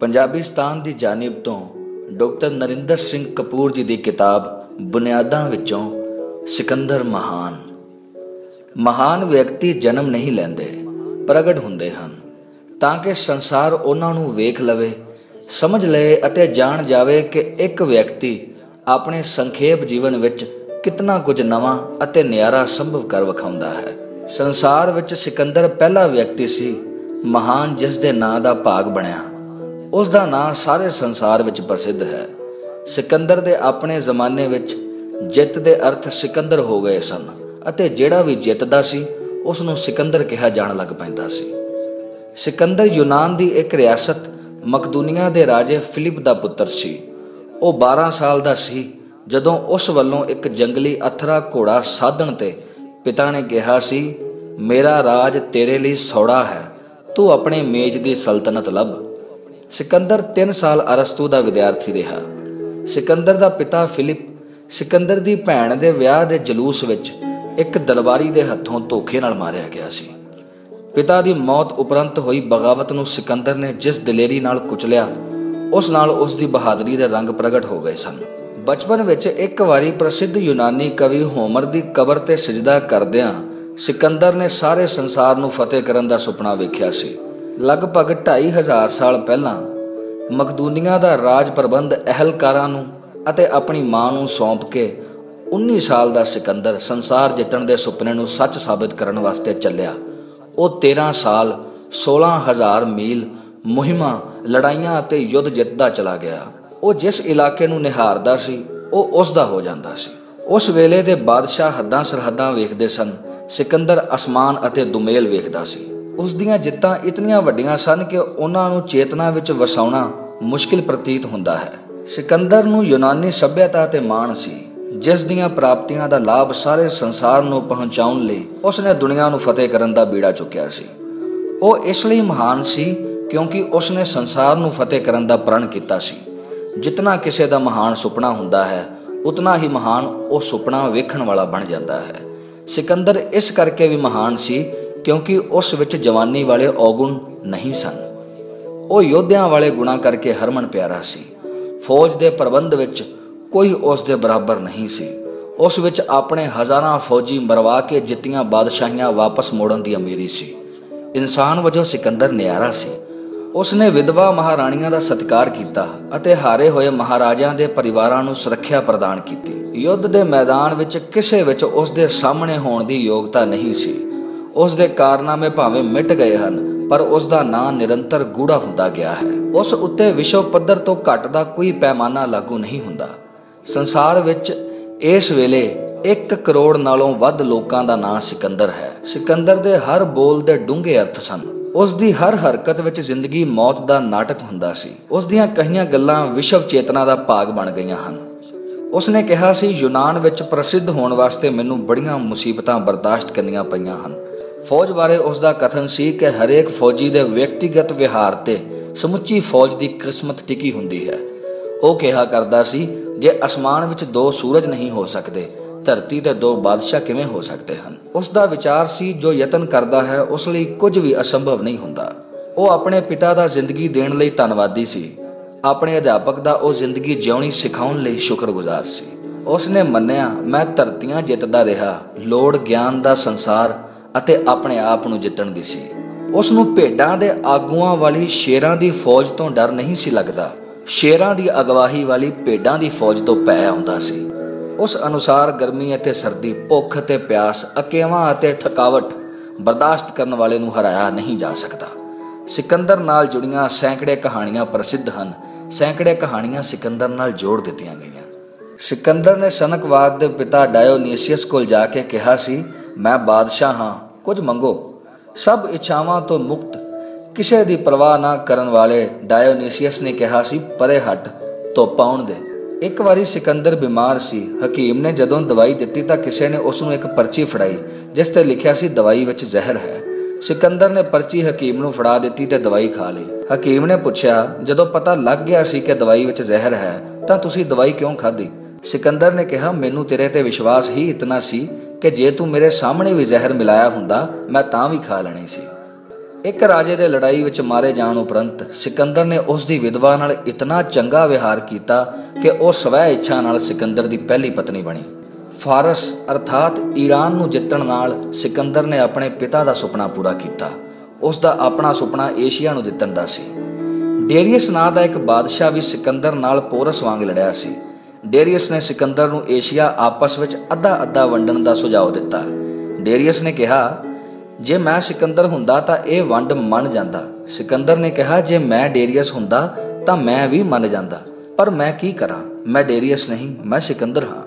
पंजाबिस्तान की जानिब तो डॉक्टर नरिंदर सिंह कपूर जी की किताब बुनियादा विचों सिकंदर महान। महान व्यक्ति जन्म नहीं लेंदे, प्रगट हुंदे हन, ताकि संसार उन्हां नूं वेख लवे, समझ लए अते जान जावे कि एक व्यक्ति अपने संखेप जीवन विच कितना कुछ नवां अते न्यारा संभव कर विखाउंदा है। संसार विच सिकंदर पहला व्यक्ति सी महान जिस दे नां दा भाग बणिया। उसका नाम सारे संसार विच प्रसिद्ध है। सिकंदर दे अपने जमाने विच जित दे अर्थ सिकंदर हो गए सन अते जेड़ा भी जितदा सी उसनूं सिकंदर कहा जान लग पैंदा सी। सिकंदर यूनान दी एक रियासत मकदूनिया दे राजे फिलिप दा पुत्र सी। वो 12 साल दा सी जदों उस वल्लों एक जंगली अथरा घोड़ा साधन ते पिता ने कहा सी, मेरा राज तेरे लिए सौड़ा है, तू अपने मेज दी सल्तनत लभ। सिकंदर 3 साल अरस्तु का विद्यार्थी रहा। सिकंदर का पिता फिलिप सिकंदर की भैन के विआह के जलूस विच एक दरबारी के हथों धोखे नाल मारिया गया सी। पिता की मौत उपरंत हुई बगावत नूं सिकंदर ने जिस दलेरी नाल कुचलिया उस नाल उस दी बहादुरी के रंग प्रगट हो गए सन। बचपन विच एक वारी प्रसिद्ध यूनानी कवि होमर की कबर ते सिजदा करदियां सिकंदर ने सारे संसार नूं फतेह करन दा सुपना वेखिया सी। लगभग 2500 साल पहला मकदूनिया का राज प्रबंध अहलकारा अते अपनी माँ को सौंप के 19 साल का सिकंदर संसार जितने के सुपने को सच साबित करने वास्ते चलिया। वो 13 साल 16,000 मील मुहिमा लड़ाइया युद्ध जितता चला गया। वो जिस इलाके को निहारदा सी वो उसका हो जाता सी। उस वेले के बादशाह हद्दां सरहदां वेखदे सन, सिकंदर आसमान अते दुमेल वेखदा सी। उस दियां जित्तां इतनियां वड्डियां सन कि उन्हां नूं चेतना विच वसाउणा मुश्किल प्रतीत हुंदा है। सिकंदर नूं यूनानी सभ्यता ते माण सी, जिस दियां प्राप्तियां दा लाभ सारे संसार नूं पहुंचाउण लई उसने दुनिया नूं फतेह करन दा बीड़ा चुक्या सी। वो इसलिए महान सी क्योंकि उसने संसार नूं फतेह करन दा प्रण कीता सी। जितना किसी दा महान सुपना हुंदा है उतना ही महान वो सुपना वेखण वाला बन जाता है। सिकंदर इस करके भी महान सी क्योंकि उस विच जवानी वाले औगुण नहीं सन। वो योद्धियां वाले गुणा करके हरमन प्यारा सी। फौज के प्रबंध विच कोई उस दे बराबर नहीं सी। उस विच अपने हज़ारां फौजी मरवा के जित्तियां बादशाहियां वापस मोड़न की अमीरी सी। इंसान वजों सिकंदर न्यारा सी। उसने विधवा महाराणियां का सत्कार किया अते हारे हुए महाराजां के परिवारां नूं सुरक्षा प्रदान की। युद्ध के मैदान विच किसे विच उस दे सामने होने की योग्यता नहीं सी। उस दे कारनामे भावें मिट गए हन पर उसका नाम निरंतर गूढ़ा हुंदा गया है। उस उत्ते विश्व पद्धर तो घट का कोई पैमाना लागू नहीं हुंदा। संसार विच इस वेले 1 करोड़ नालों वध लोकां दा नाम सिकंदर है। सिकंदर दे हर बोल दे डूंघे अर्थ सन। उस दी हर हरकत विच जिंदगी मौत दा नाटक हुंदा सी। उस दियां कईयां गल्लां विश्व चेतना दा भाग बन गईयां हन। उसने कहा सी, यूनान विच प्रसिद्ध होण वास्ते मैनूं बड़ियां मुसीबतां बर्दाश्त करनियां पईयां हन। फौज बारे उसका कथन सी कि हरेक फौजी के व्यक्तिगत विहार ते समुची फौज की किस्मत टिकी हुंदी है। वो कहा करता सी, जे आसमान विच 2 सूरज नहीं हो सकते, धरती ते 2 बादशाह किवें हो सकते हैं। उसका विचार सी, जो यतन करता है उस लई कुछ भी असंभव नहीं हुंदा। वो अपने पिता का जिंदगी देने लई धन्नवादी सी। अपने अध्यापक का वह जिंदगी जिउणी सिखाउण लई शुक्रगुजार सी। उसने मन्निया, मैं धरतियां जितदा रहा, लोड़ ज्ञान का संसार अते अपने आप नूं जितण दी सी। उसनूं भेडां दे आगूआं वाली शेरां दी फौज तो डर नहीं सी लगदा। शेरां दी अगवाही वाली भेडां दी फौज तो पै आउंदा सी। उस अनुसार गर्मी अते सर्दी, भुख अते प्यास, अकेवां अते थकावट बर्दाश्त करन वाले नूं हराया नहीं जा सकदा। सिकंदर नाल जुड़ियां सैकड़े कहानियां प्रसिद्ध हन। सैकड़े कहानियां सिकंदर नाल जोड़ दित्तियां गईयां। सिकंदर ने सनकवाद दे पिता डायोनीशियस कोल जाके कहा सी, मैं बादशाह हाँ, कुछ मंगो। सब इच्छावां तो मुक्त किसी की परवाह ना करन वाले डायोनीशियस ने कहा सी, परे हट तो पाउण दे। एक बारी सिकंदर बीमार सी। हकीम ने जदों दवाई दिती तो किसी ने उसनूं एक पर्ची फड़ाई जिस ते लिखिया सी, दवाई विच जहर है। सिकंदर ने पर्ची हकीम नूं फड़ा दिती ते दवाई खा ली। हकीम ने पुछया, जदों पता लग गया सी कि दवाई विच जहर है तां तुसीं दवाई क्यों खाधी? सिकंदर ने कहा, मैनूं तेरे ते विश्वास ही इतना सी कि जे तू मेरे सामने भी जहर मिलाया हुंदा मैं तां भी खा लेनी सी। एक राजे दे लड़ाई विच मारे जाण उपरंत सिकंदर ने उस दी विधवा नाल इतना चंगा विहार कीता कि वह स्वै इच्छा नाल सिकंदर दी पहली पत्नी बनी। फारस अर्थात ईरान नूं जितण नाल सिकंदर ने अपने पिता दा सुपना पूरा कीता। उस दा अपना सुपना एशिया नूं जितण दा सी। डेरियस नां दा एक बादशाह भी सिकंदर नाल पोरस वांग लड़िया सी। डेरियस ने सिकंदर नूं एशिया आपस विच अद्धा अद्धा वंडण दा सुझाव दिता। डेरियस ने कहा, जे मैं सिकंदर हुंदा तां यह वंड मन जांदा। सिकंदर ने कहा, जे मैं डेरियस हुंदा तां मैं भी मन जांदा, पर मैं की करां, मैं डेरियस नहीं, मैं सिकंदर हां।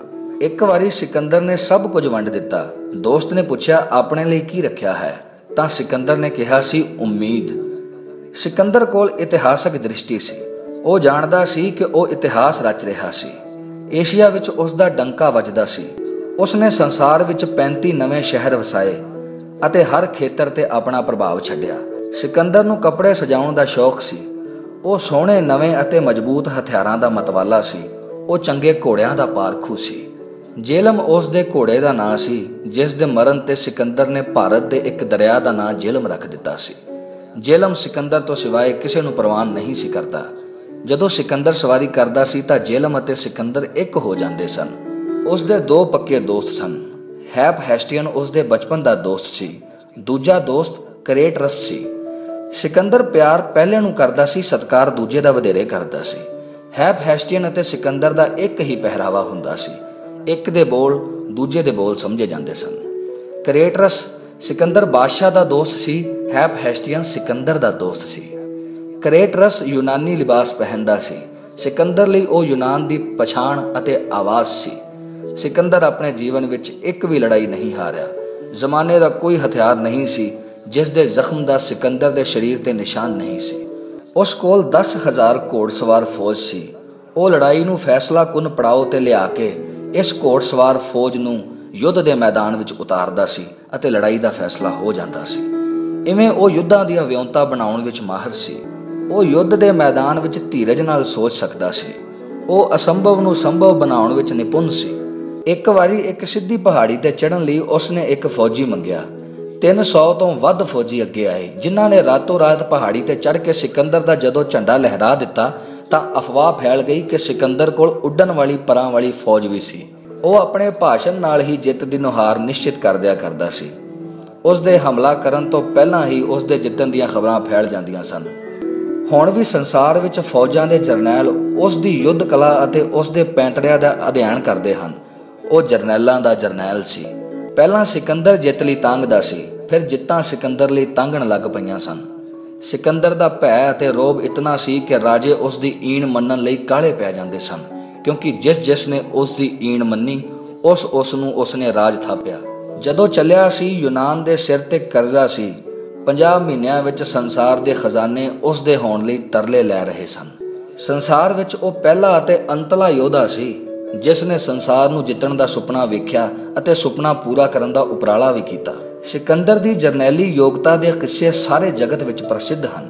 एक बारी सिकंदर ने सब कुछ वंड दिता। दोस्त ने पूछा, अपने लिए की रखिया है? तां सिकंदर ने कहा सी, उम्मीद। सिकंदर कोल इतिहासक दृष्टि सी। वह जानदा सी कि वह इतिहास रच रहा सी। एशिया विच उसदा डंका वजदा सी। उसने संसार विच 35 नवे शहर वसाए ਅਤੇ ਹਰ ਖੇਤਰ ਤੇ ਆਪਣਾ ਪ੍ਰਭਾਵ ਛੱਡਿਆ। ਸਿਕੰਦਰ ਨੂੰ ਕੱਪੜੇ ਸਜਾਉਣ ਦਾ ਸ਼ੌਕ ਸੀ। ਉਹ ਸੋਹਣੇ ਨਵੇਂ ਅਤੇ ਮਜ਼ਬੂਤ ਹਥਿਆਰਾਂ ਦਾ ਮਤਵਾਲਾ ਸੀ। ਉਹ ਚੰਗੇ ਘੋੜਿਆਂ ਦਾ ਪਾਰਖੂ ਸੀ। ਜੇਲਮ ਉਸ ਦੇ ਘੋੜੇ ਦਾ ਨਾਂ ਸੀ, ਜਿਸ ਦੇ ਮਰਨ ਤੇ ਸਿਕੰਦਰ ਨੇ ਭਾਰਤ ਦੇ ਇੱਕ ਦਰਿਆ ਦਾ ਨਾਂ ਜੇਲਮ ਰੱਖ ਦਿੱਤਾ ਸੀ। ਜੇਲਮ ਸਿਕੰਦਰ ਤੋਂ ਸਿਵਾਏ ਕਿਸੇ ਨੂੰ ਪ੍ਰਵਾਨ ਨਹੀਂ ਸੀ ਕਰਦਾ। ਜਦੋਂ ਸਿਕੰਦਰ ਸਵਾਰੀ ਕਰਦਾ ਸੀ ਤਾਂ ਜੇਲਮ ਅਤੇ ਸਿਕੰਦਰ ਇੱਕ ਹੋ ਜਾਂਦੇ ਸਨ। ਉਸ ਦੇ ਦੋ ਪੱਕੇ ਦੋਸਤ ਸਨ। हैपहेस्टियन उसके बचपन का दोस्त सी। दूजा दोस्त क्रेटरस सी। सिकंदर प्यार पहले नूं करदा सी, सत्कार दूजे दा वधेरे करदा सी। हैपहेस्टियन अते सिकंदर दा एक ही पहरावा हुंदा सी। एक दे बोल दूजे दे बोल समझे जांदे सन। क्रेटरस सिकंदर बादशाह दा दोस्त सी। हैपहेस्टियन सिकंदर दा दोस्त सी। क्रेटरस यूनानी लिबास पहनदा सी। सिकंदर लई ओह यूनान दी पछाण अते आवाज़ सी। सिकंदर अपने जीवन विच एक भी लड़ाई नहीं हारिया। जमाने का कोई हथियार नहीं सी जिस दे जख्म दा सिकंदर दे शरीर ते निशान नहीं सी। उस कोल 10,000 घोड़सवार फौज सी। ओ लड़ाई नू फैसला कुन पड़ाव ते लिया के इस घोड़सवार फौज नू युद्ध दे मैदान विच उतारदा सी अते लड़ाई दा फैसला हो जांदा सी। इवें ओ युद्धां दीआं विउंता बनाउण विच माहिर सी। ओ युद्ध दे मैदान विच धीरज नाल सोच सकदा सी। ओ असंभव नू संभव बनाउण विच निपुण सी। एक बारी एक सीधी पहाड़ी ते चढ़न लई उसने एक फौजी मंगिया। 300 तो वध फौजी अगे आए, जिन्हां ने रातों रात पहाड़ी ते चढ़ के सिकंदर दा जदों झंडा लहरा दिता तां अफवाह फैल गई कि सिकंदर कोल उड्डण वाली परां वाली फौज भी सी। वह अपने भाषण नाल ही जित दी नुहार निश्चित कर दिया करदा सी। उस दे हमला करन तो पहला ही उस दे जितन दीआं खबरां फैल जांदियां सन। हुण भी संसार विच फौजां दे जरनैल उस दी युद्ध कला अते उस दे पैंतड़ियां दा अध्ययन करदे हन। ਉਹ ਜਰਨੈਲਾਂ ਦਾ ਜਰਨੈਲ ਸੀ। ਪਹਿਲਾਂ ਸਿਕੰਦਰ ਜਿੱਤ ਲਈ ਤੰਗਦਾ ਸੀ, ਫਿਰ ਜਿੱਤਾਂ ਸਿਕੰਦਰ ਲਈ ਤੰਗਣ ਲੱਗ ਪਈਆਂ ਸਨ। ਸਿਕੰਦਰ ਦਾ ਭੈ ਅਤੇ ਰੋਬ ਇਤਨਾ ਸੀ ਕਿ ਰਾਜੇ ਉਸ ਦੀ ਈਣ ਮੰਨਣ ਲਈ ਕਾਹਲੇ ਪੈ ਜਾਂਦੇ ਸਨ, ਕਿਉਂਕਿ ਜਿਸ ਨੇ ਉਸ ਦੀ ਈਣ ਮੰਨੀ ਉਸ ਨੂੰ ਉਸਨੇ ਰਾਜ ਥਾਪਿਆ। ਜਦੋਂ ਚੱਲਿਆ ਸੀ ਯੂਨਾਨ ਦੇ ਸਿਰ ਤੇ ਕਰਜ਼ਾ ਸੀ। 50 ਮਹੀਨਿਆਂ ਵਿੱਚ ਸੰਸਾਰ ਦੇ ਖਜ਼ਾਨੇ ਉਸ ਦੇ ਹੋਣ ਲਈ ਤਰਲੇ ਲੈ ਰਹੇ ਸਨ। ਸੰਸਾਰ ਵਿੱਚ ਉਹ ਪਹਿਲਾ ਅਤੇ ਅੰਤਲਾ ਯੋਧਾ ਸੀ, जिसने संसार नूं जितण दा सुपना वेख्या अते सुपना पूरा करन दा उपराला भी कीता। सिकंदर दी जरनैली योगता दे किस्से सारे जगत विच प्रसिद्ध हन।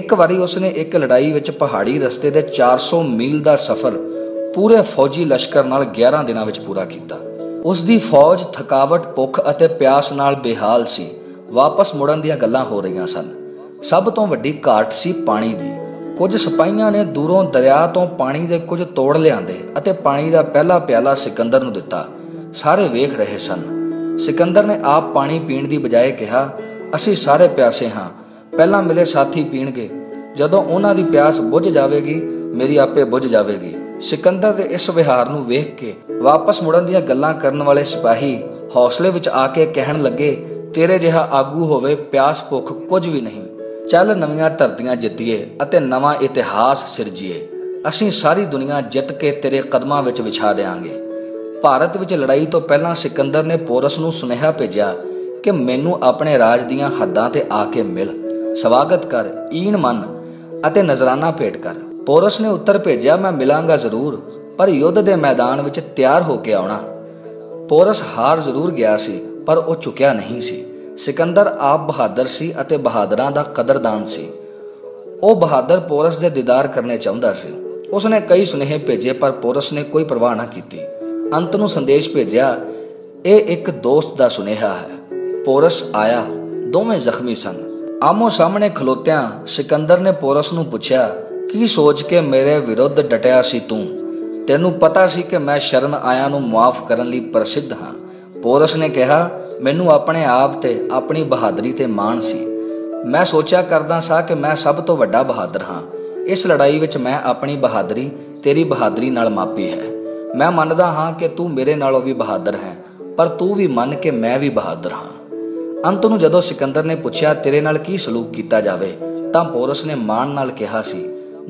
एक बारी उसने एक लड़ाई विच पहाड़ी रस्ते दे 400 मील दा सफर पूरे फौजी लश्कर नाल 11 दिनां विच पूरा कीता। उस दी फौज थकावट, भुख अते प्यास नाल बेहाल सी। वापस मुड़न दीआं गल्लां हो रहीआं सन। सब तो वड्डी घाट सी पाणी दी। कुछ सिपाहियां ने दूरों दरिया तो पानी दे कुछ तोड़ लिआंदे अते पानी दा पहला प्याला सिकंदर नूं दिता। सारे वेख रहे सन। सिकंदर ने आप पानी पीण दी बजाए कहा, असीं सारे प्यासे हाँ, पहला मेरे साथी पीणगे, जदों उन्हां दी प्यास बुझ जावेगी मेरी आपे बुझ जावेगी। सिकंदर दे इस विहार नूं वेख के वापस मुड़न दीआं गल्लां करन वाले सिपाही हौसले विच आ के कहण लगे, तेरे जिहा आगू होवे प्यास भुख कुछ भी नहीं, चल नवीआं धरतीआं जित्तीए अते नवां इतिहास सिरजीए, असीं सारी दुनिया जित के तेरे कदमां विच विछा देवांगे। भारत विच लड़ाई तो पहलां सिकंदर ने पोरस नूं सुनेहा भेजिआ कि मैनूं अपने राज दीआं हद्दां ते आ के मिल, स्वागत कर, ईण मन अते नजराना भेट कर। पोरस ने उत्तर भेजिआ, मैं मिलांगा जरूर, पर युद्ध दे मैदान विच तिआर हो के आउणा। पोरस हार जरूर गया सी, पर उह झुकिआ नहीं सी। सिकंदर आप बहादुर सी अते बहादुरां दा कदरदान सी। ओ बहादुर पोरस दे दीदार करने चाहुंदा सी। उसने कई सुनेहे भेजे, पर पोरस ने कोई परवाह ना कीती। अंत नूं संदेश भेजिआ, ए एक दोस्त दा सुनेहा है। पोरस आया। दोवें जख्मी सन। आमो सामने खलोत्या सिकंदर ने पोरस नू पूछया की सोच के मेरे विरुद्ध डटिया सी तू? तेनू पता सी कि मैं शरण आया नू माफ करन लई प्रसिद्ध हाँ। पोरस ने कहा, मैनू अपने आप ते अपनी बहादुरी ते माण सी। मैं सोचा करदा सा कि मैं सब तो वड्डा बहादुर हाँ। इस लड़ाई विच मैं अपनी बहादुरी तेरी बहादुरी नाल मापी है। मैं मनदा हाँ कि तू मेरे नालों भी बहादुर है, पर तू भी मन के मैं भी बहादुर हाँ। अंत नूं जदों सिकंदर ने पूछया तेरे नाल की सलूक कीता जावे तां पोरस ने माण नाल कहा सी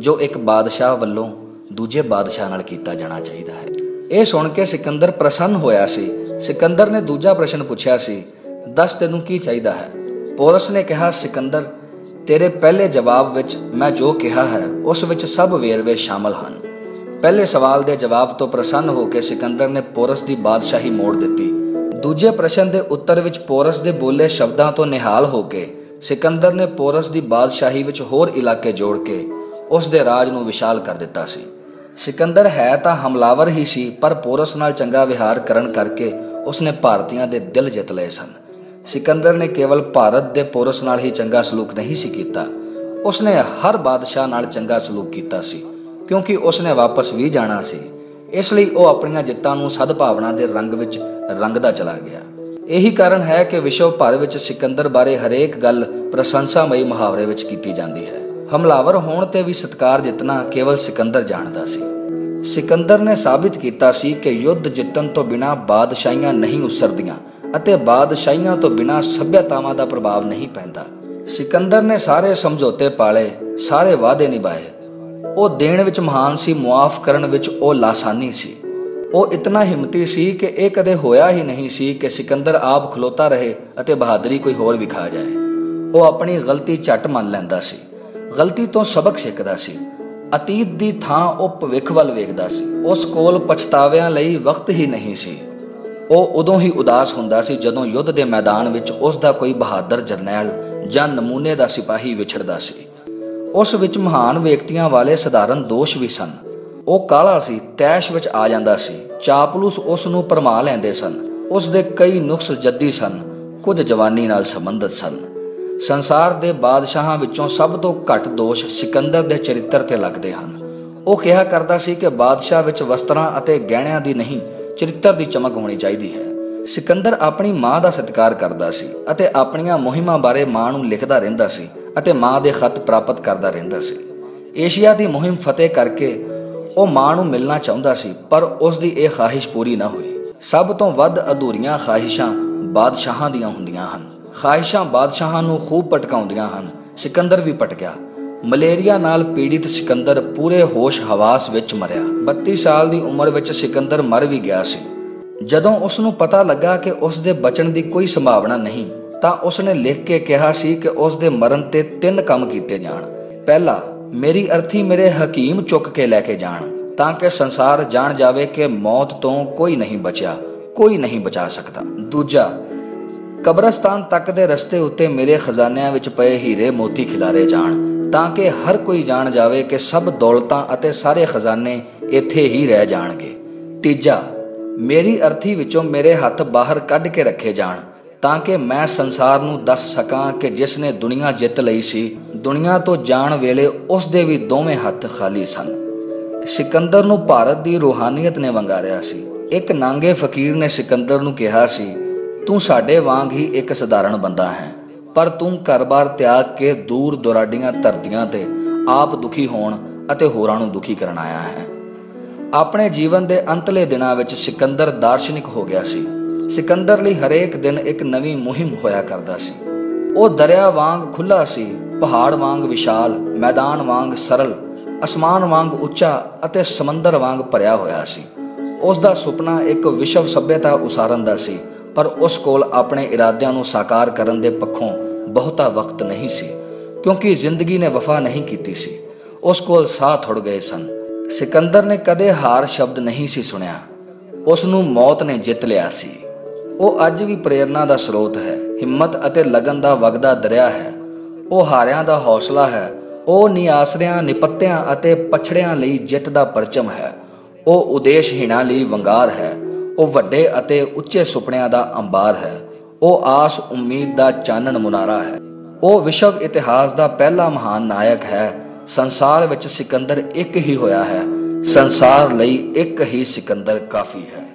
जो एक बादशाह वल्लों दूजे बादशाह नाल कीता जाना चाहीदा है। यह सुन के सिकंदर प्रसन्न होया सी। सिकंदर ने दूजा प्रश्न पूछया सी, दस तेनू की चाहीदा है? पोरस ने कहा, सिकंदर तेरे पहले जवाब विच मैं जो कहा है उस विच सब वेरवे शामिल हन। पहले सवाल दे जवाब तो प्रसन्न होकर सिकंदर ने पोरस दी बादशाही मोड़ दिती। दूजे प्रश्न दे उत्तर विच पोरस दे बोले शब्दां तो निहाल होके सिकंदर ने पोरस दी बादशाही विच होर इलाके जोड़ के उस दे राज नूं विशाल कर दिता सी। सिकंदर है तो हमलावर ही सी, पर पोरस नाल चंगा विहार करन करके उसने भारतीयों के दिल जित लए सन। सिकंदर ने केवल भारत के पोरस नाल ही चंगा सलूक नहीं सी कीता, उसने हर बादशाह नाल चंगा सलूक कीता सी, क्योंकि उसने वापस भी जाना सी। इसलिए वह अपनी जित्तां नूं सद्भावना के रंग विच रंगदा चला गया। यही कारण है कि विश्व भर विच सिकंदर बारे हरेक गल प्रशंसामई मुहावरे विच कीती जांदी है। हमलावर होने ते भी सत्कार जितना केवल सिकंदर जानता सी। सिकंदर ने साबित किया सी कि युद्ध जितन तो बिना बादशाहियां नहीं उसरदियां अते बादशाहियां तो बिना सभ्यतावां दा प्रभाव नहीं पैंदा। सिकंदर ने सारे समझौते पाले, सारे वादे निभाए। वो देण विच महान सी, मुआफ करन विच वो लासानी सी। वो इतना हिम्मती सी कि यह कदे होया ही नहीं सी कि सिकंदर आप खलोता रहे अते बहादुरी कोई होर विखा जाए। वो अपनी गलती झट मन लैंदा सी, गलती तो सबक सीखदा सी। अतीत दी थां उह भविख वल वेखदा सी। उस कोल पछताविआं लई वक्त ही नहीं सी। उह उदों ही उदास हुंदा सी जदों युद्ध दे मैदान विच उस दा कोई बहादुर जरनैल जां नमूने दा सिपाही विछड़दा सी। उस विच महान व्यक्तियां वाले सधारण दोष भी सन। उह काला सी, तैश विच आ जांदा सी। चापलूस उस नूं भरमा लैंदे सन। उस दे कई नुक्स जद्दी सन, कुछ जवानी नाल संबंधित सन। संसार के बादशाहां विचों सब तो घट दोष सिकंदर के चरित्र ते लगते हैं। वो कहा करता सी कि बादशाह विच वस्त्रां अते गहणियां दी नहीं चरित्र की चमक होनी चाहिए है। सिकंदर अपनी माँ का सत्कार करता सी अते अपनियां मुहिमां बारे माँ नूं लिखदा रहिंदा सी अते माँ के खत प्राप्त करता रहिंदा सी। एशिया की मुहिम फतेह करके वो माँ नूं मिलना चाहुंदा सी, पर उसकी यह ख्वाहिश पूरी ना हुई। सब तो वध अधूरियां ख्वाहिशां बादशाहां दियां हुंदियां हन। ख्वाहिशां बादशाहां नूं खूब भटकाउंदियां हन। सिकंदर भी भटकिया। मलेरिया नाल पीड़ित सिकंदर पूरे होश हवास विच मरिया। 32 साल दी उम्र विच सिकंदर मर भी गया सी। जदों उसनूं पता लगा कि उस दे बचण दी कोई संभावना नहीं तां उसने लिख के कहा सी कि उस दे मरण ते 3 काम कीते जाण। पहला, मेरी अर्थी मेरे हकीम चुक के लैके जाण तां कि संसार जाण जावे कि मौत तों कोई नहीं बचिया, कोई नहीं बचा सकता। दूजा, कब्रस्तान तक दे रस्ते उत्ते मेरे खजानियां विच पए हीरे मोती खिलारे जाण ताकि हर कोई जान जावे कि सब दौलतां अते सारे खजाने इत्थे ही रह जाणगे। तीजा, मेरी अर्थी विचों मेरे हथ बाहर कढ के रखे जाण ताकि मैं संसार नूं दस सकां कि जिसने दुनिया जित लई सी, दुनिया तो जाण वेले उस दे वी दोवें हथ खाली सन। सिकंदर नूं भारत दी रूहानियत ने वंगारिया सी। एक नांगे फकीर ने सिकंदर नूं कहा सी, तू साडे वांग ही एक सधारण बंदा है, पर तू कारोबार त्याग के दूर दुराडियां धरतियां ते आप दुखी होण अते होरां नूं दुखी करन आया है। अपने जीवन दे अंतले दिनां विच सिकंदर दार्शनिक हो गया सी। सिकंदर लई हरेक दिन एक नवीं मुहिम होया करदा सी। वो दरिया वांग खुला सी, पहाड़ वांग विशाल, मैदान वांग सरल, आसमान वांग उच्चा अते समंदर वांग भरिया होया सी। उस दा सुपना एक विश्व सभ्यता उसारन दा सी, पर उस कोल अपने इरादियां नूं साकार करन दे पक्षों बहुता वक्त नहीं सी, क्योंकि जिंदगी ने वफा नहीं कीती सी। उस कोल साह थुड़ गए सन। सिकंदर ने कदे हार शब्द नहीं सी सुनिया। उस नूं मौत ने जित लिया सी। वो अज भी प्रेरणा दा स्रोत है, हिम्मत अते लगन दा वगदा दरिया है। वो हारियां दा हौसला है। वो निआसरियां, निपत्तियां अते पछड़ियां लई जित दा परचम है। वो उदेशहीणां लई वंगार है। वह वड्डे अते उच्चे सुपनियां दा अंबार है। वह आस उम्मीद दा चानण मुनारा है। ਉਹ ਵਿਸ਼ਵ ਇਤਿਹਾਸ ਦਾ ਪਹਿਲਾ ਮਹਾਨ ਨਾਇਕ ਹੈ। ਸੰਸਾਰ ਵਿੱਚ ਸਿਕੰਦਰ ਇੱਕ ਹੀ ਹੋਇਆ ਹੈ। ਸੰਸਾਰ ਲਈ ਇੱਕ ਹੀ ਸਿਕੰਦਰ ਕਾਫੀ ਹੈ।